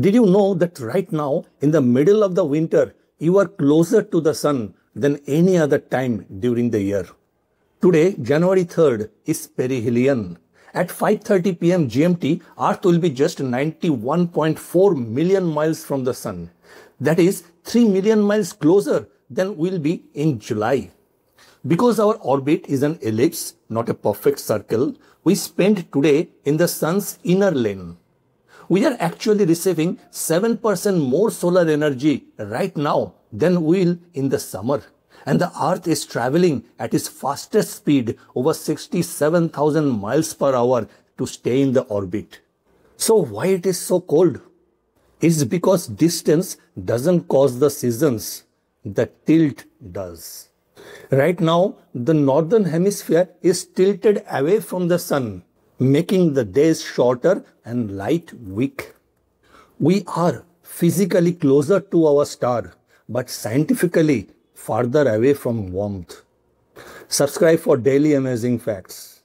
Did you know that right now, in the middle of the winter, you are closer to the sun than any other time during the year? Today, January 3rd, is Perihelion. At 5:30 p.m. GMT, Earth will be just 91.4 million miles from the sun. That is 3 million miles closer than we'll be in July. Because our orbit is an ellipse, not a perfect circle, we spend today in the sun's inner lane. We are actually receiving 7% more solar energy right now than we'll in the summer. And the Earth is traveling at its fastest speed, over 67,000 miles per hour, to stay in the orbit. So why it is so cold? It's because distance doesn't cause the seasons, the tilt does. Right now, the northern hemisphere is tilted away from the sun, making the days shorter and light weak. We are physically closer to our star, but scientifically farther away from warmth. Subscribe for daily amazing facts.